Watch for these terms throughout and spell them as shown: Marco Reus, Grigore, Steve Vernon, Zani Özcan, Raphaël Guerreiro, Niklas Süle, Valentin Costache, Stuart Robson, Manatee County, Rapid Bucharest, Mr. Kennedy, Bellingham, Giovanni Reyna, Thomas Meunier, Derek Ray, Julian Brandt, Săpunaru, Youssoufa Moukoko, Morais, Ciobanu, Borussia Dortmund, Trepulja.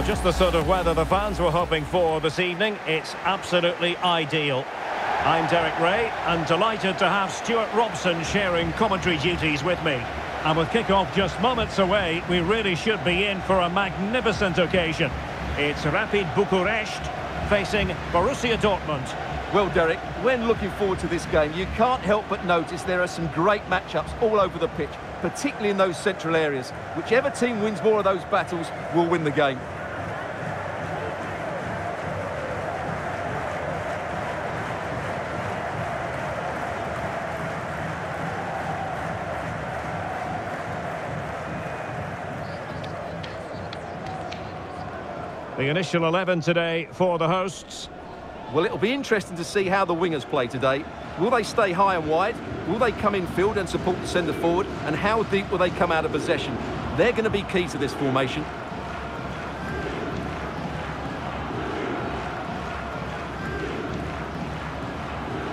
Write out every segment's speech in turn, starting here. Well, just the sort of weather the fans were hoping for this evening. It's absolutely ideal. I'm Derek Ray, and delighted to have Stuart Robson sharing commentary duties with me. And with kick-off just moments away, we really should be in for a magnificent occasion. It's Rapid Bucharest facing Borussia Dortmund. Well, Derek, when looking forward to this game, you can't help but notice there are some great matchups all over the pitch, particularly in those central areas. Whichever team wins more of those battles will win the game. The initial 11 today for the hosts. Well, it'll be interesting to see how the wingers play today. Will they stay high and wide? Will they come in field and support the centre forward? And how deep will they come out of possession? They're going to be key to this formation.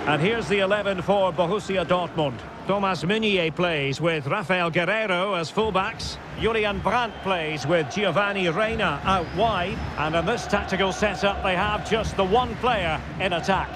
And here's the 11 for Borussia Dortmund. Thomas Meunier plays with Raphaël Guerreiro as fullbacks. Julian Brandt plays with Giovanni Reyna out wide. And in this tactical setup, they have just the one player in attack.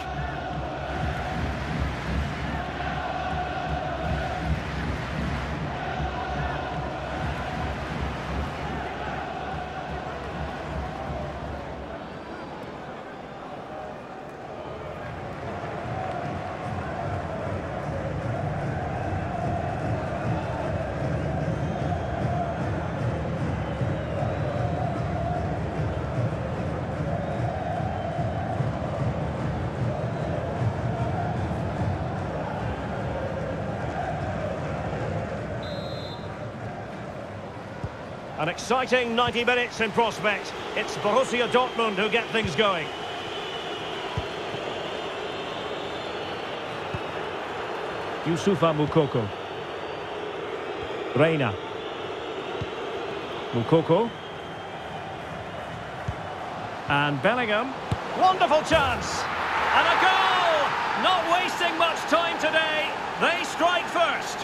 An exciting 90 minutes in prospect. It's Borussia Dortmund who get things going. Youssoufa Moukoko. Reyna. Moukoko. And Bellingham. Wonderful chance. And a goal! Not wasting much time today. They strike first.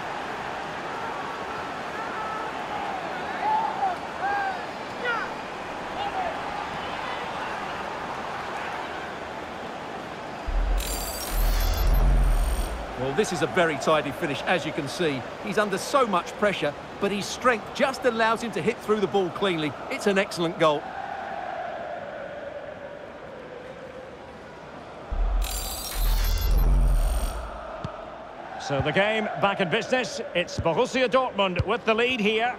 Well, this is a very tidy finish, as you can see. He's under so much pressure, but his strength just allows him to hit through the ball cleanly. It's an excellent goal. So the game back in business. It's Borussia Dortmund with the lead here.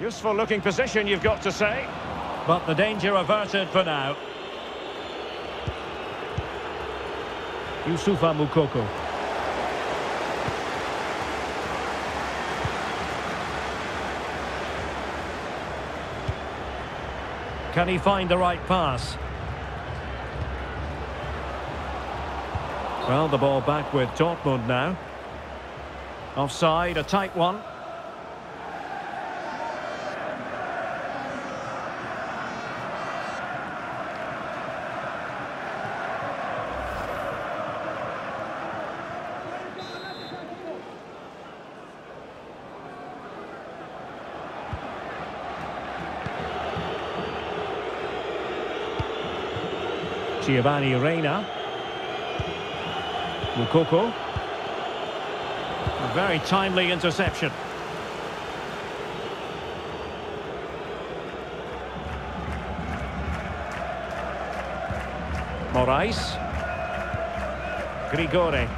Useful looking position, you've got to say. But the danger averted for now. Youssoufa Moukoko. Can he find the right pass? Well, the ball back with Dortmund now. Offside, a tight one. Giovanni Reyna. Moukoko. A very timely interception. Morais. Grigore.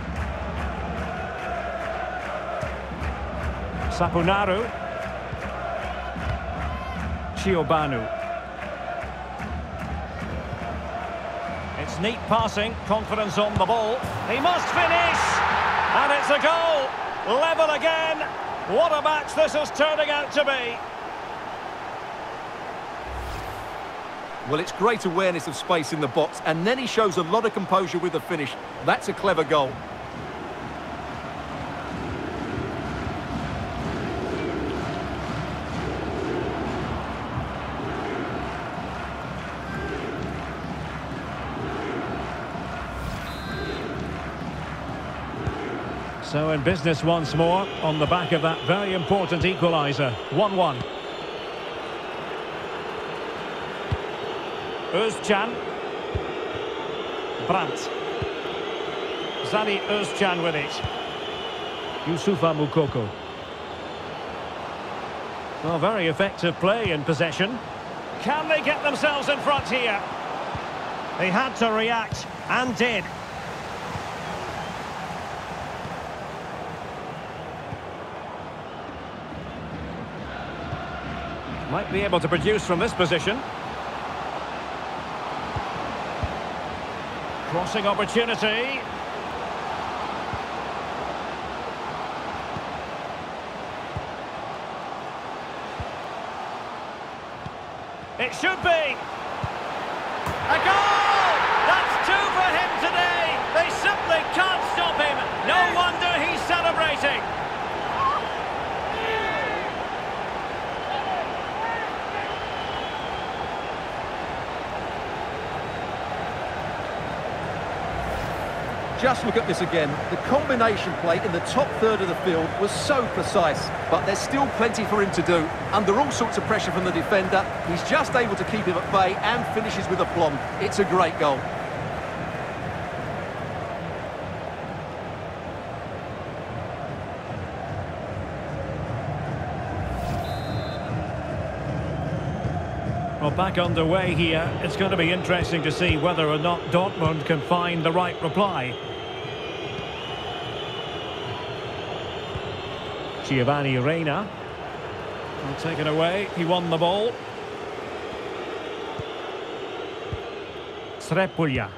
Săpunaru. Ciobanu. Neat passing, confidence on the ball. He must finish! And it's a goal! Level again! What a match this is turning out to be! Well, it's great awareness of space in the box, and then he shows a lot of composure with the finish. That's a clever goal. So in business once more on the back of that very important equaliser. 1-1. Özcan. Brandt. Zani Özcan with it. Youssoufa Moukoko. Well, very effective play in possession. Can they get themselves in front here? They had to react, and did. Might be able to produce from this position. Crossing opportunity. It should be. A goal! That's two for him today. They simply can't stop him. No wonder he's celebrating. Just look at this again. The combination play in the top third of the field was so precise, but there's still plenty for him to do. Under all sorts of pressure from the defender, he's just able to keep him at bay and finishes with aplomb. It's a great goal. Well, back underway here. It's going to be interesting to see whether or not Dortmund can find the right reply. Giovanni Reyna. Well, taken away. He won the ball. Trepulja.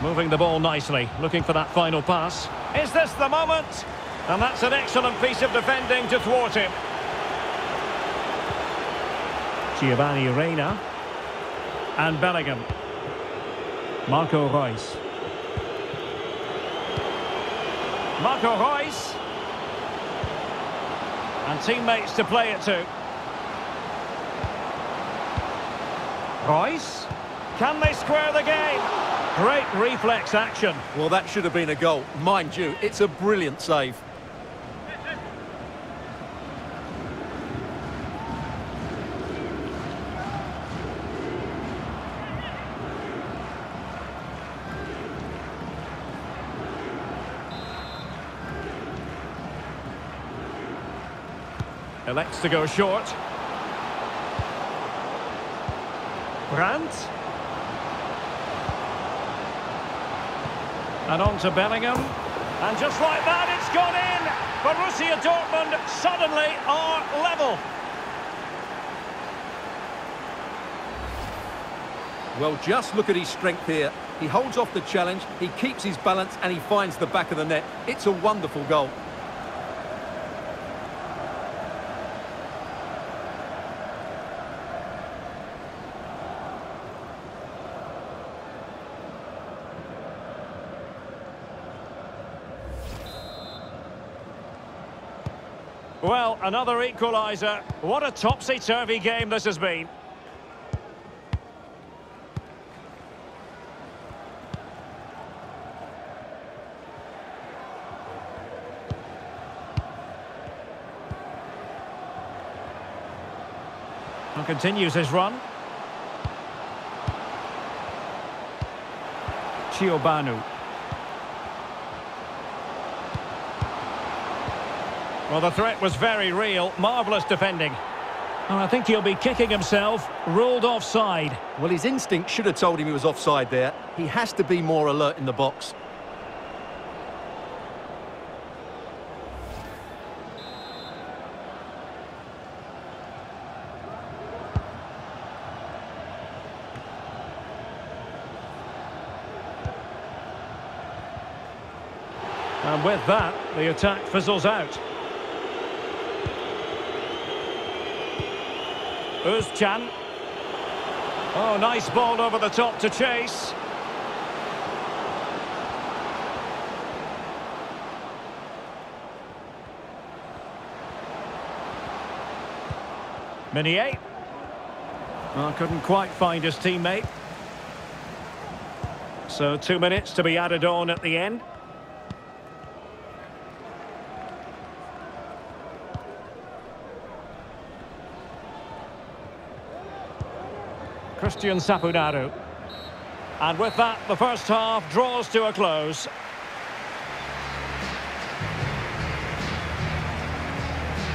Moving the ball nicely. Looking for that final pass. Is this the moment? And that's an excellent piece of defending to thwart him. Giovanni Reyna. And Bellingham. Marco Reus. Marco Reus. And teammates to play it to. Reus. Can they square the game? Great reflex action. Well, that should have been a goal. Mind you, it's a brilliant save. Elects to go short. Brandt. And on to Bellingham. And just like that, it's gone in. Borussia Dortmund suddenly are level. Well, just look at his strength here. He holds off the challenge, he keeps his balance, and he finds the back of the net. It's a wonderful goal. Well, another equaliser. What a topsy-turvy game this has been. And continues his run. Ciobanu. Well, the threat was very real. Marvellous defending. And I think he'll be kicking himself. Ruled offside. Well, his instinct should have told him he was offside there. He has to be more alert in the box. And with that, the attack fizzles out. Özcan. Oh, nice ball over the top to chase. Well, couldn't quite find his teammate. So 2 minutes to be added on at the end. Christian Săpunaru. And with that, the first half draws to a close.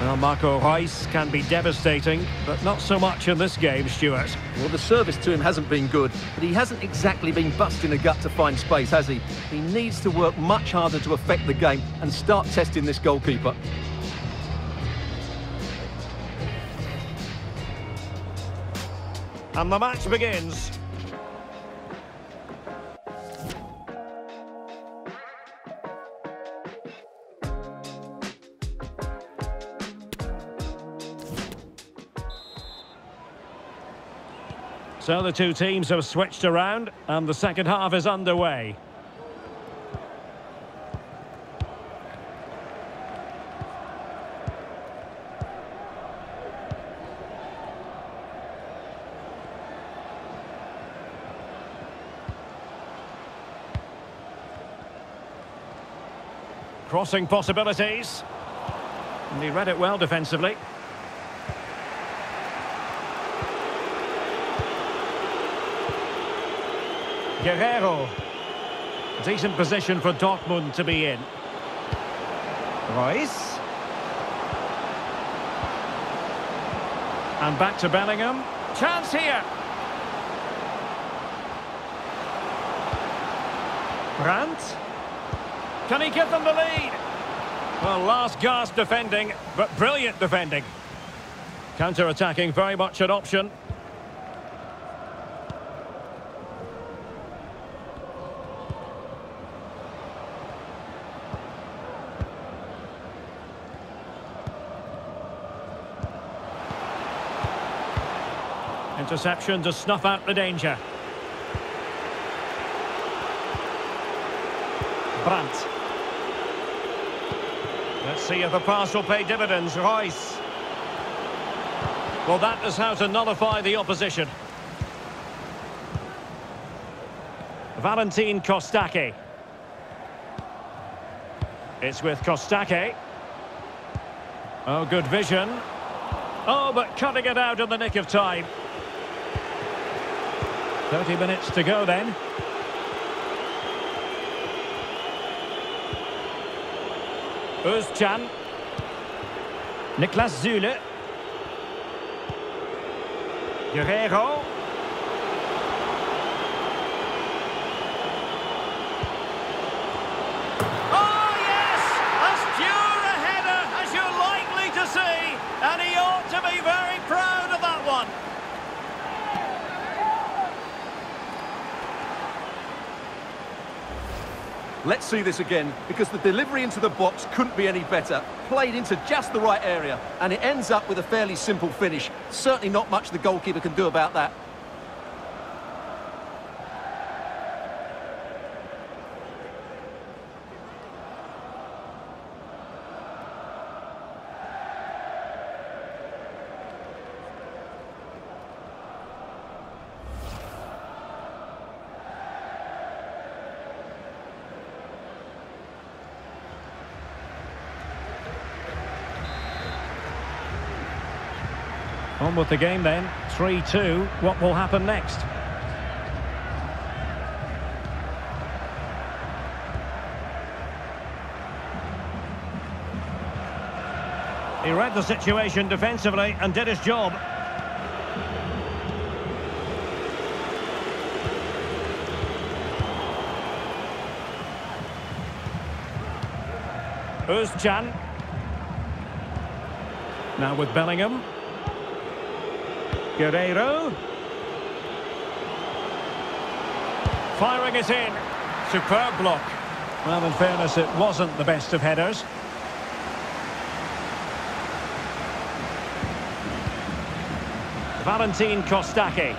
Well, Marco Reus can be devastating, but not so much in this game, Stuart. Well, the service to him hasn't been good, but he hasn't exactly been busting the gut to find space, has he? He needs to work much harder to affect the game and start testing this goalkeeper. And the match begins. So the two teams have switched around, and the second half is underway. Crossing possibilities. And he read it well defensively. Guerreiro. Decent position for Dortmund to be in. Reus. And back to Bellingham. Chance here. Brandt. Can he give them the lead? Well, last gasp defending, but brilliant defending. Counter-attacking, very much an option. Interception to snuff out the danger. Brandt. Let's see if the pass will pay dividends. Reus. Well, that is how to nullify the opposition. Valentin Costache. It's with Costache. Oh, good vision. Oh, but cutting it out in the nick of time. 30 minutes to go then. Özcan. Niklas Süle. Guerreiro. Oh, yes! As pure a header as you're likely to see, and he ought to be very proud of that one. Let's see this again, because the delivery into the box couldn't be any better. Played into just the right area, and it ends up with a fairly simple finish. Certainly not much the goalkeeper can do about that. On with the game then, 3-2, what will happen next? He read the situation defensively and did his job. Özcan. Now with Bellingham. Guerreiro. Firing it in. Superb block. Well, in fairness, it wasn't the best of headers. Valentin Costache.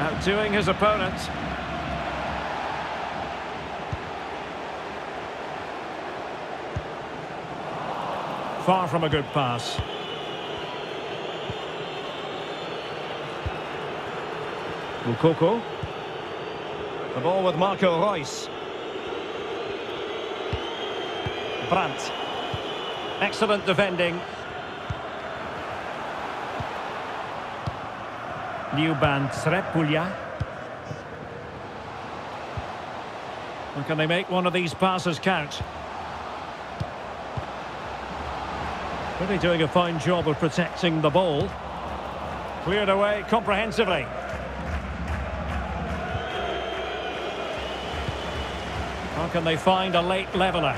Outdoing his opponent. Far from a good pass. Moukoko. The ball with Marco Reus. Brandt. Excellent defending. New band Trepulja. And can they make one of these passes count? Really doing a fine job of protecting the ball. Cleared away comprehensively. How can they find a late leveller?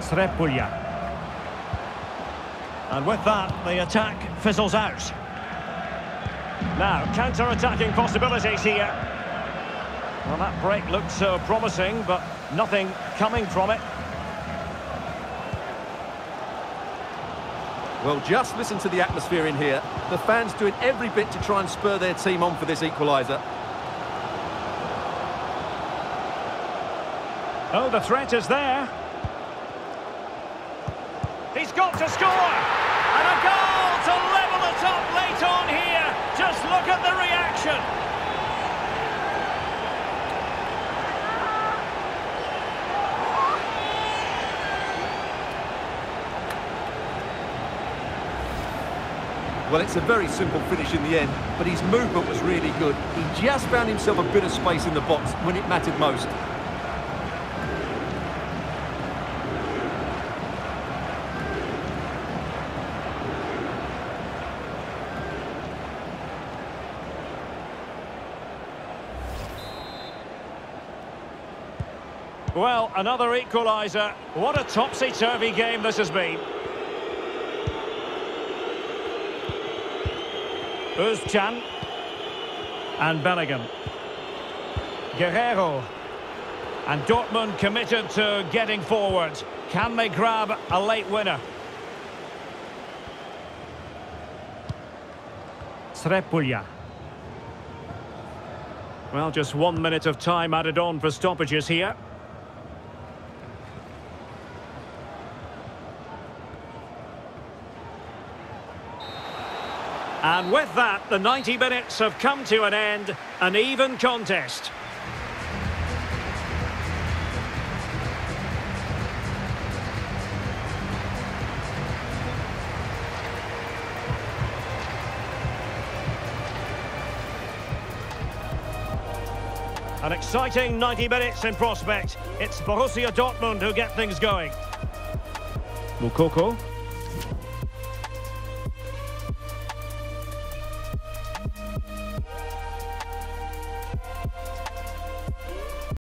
Trepulja. And with that, the attack fizzles out. Now, counter-attacking possibilities here. Well, that break looked so promising, but nothing coming from it. Well, just listen to the atmosphere in here. The fans doing every bit to try and spur their team on for this equaliser. Oh, the threat is there. He's got to score! And a goal to level it up late on here. Just look at the reaction. Well, it's a very simple finish in the end, but his movement was really good. He just found himself a bit of space in the box when it mattered most. Well, another equaliser. What a topsy-turvy game this has been. Özcan and Bellingham. Guerreiro. And Dortmund committed to getting forward. Can they grab a late winner? Trepulja. Well, just 1 minute of time added on for stoppages here. And with that, the 90 minutes have come to an end, an even contest. An exciting 90 minutes in prospect. It's Borussia Dortmund who get things going. Moukoko.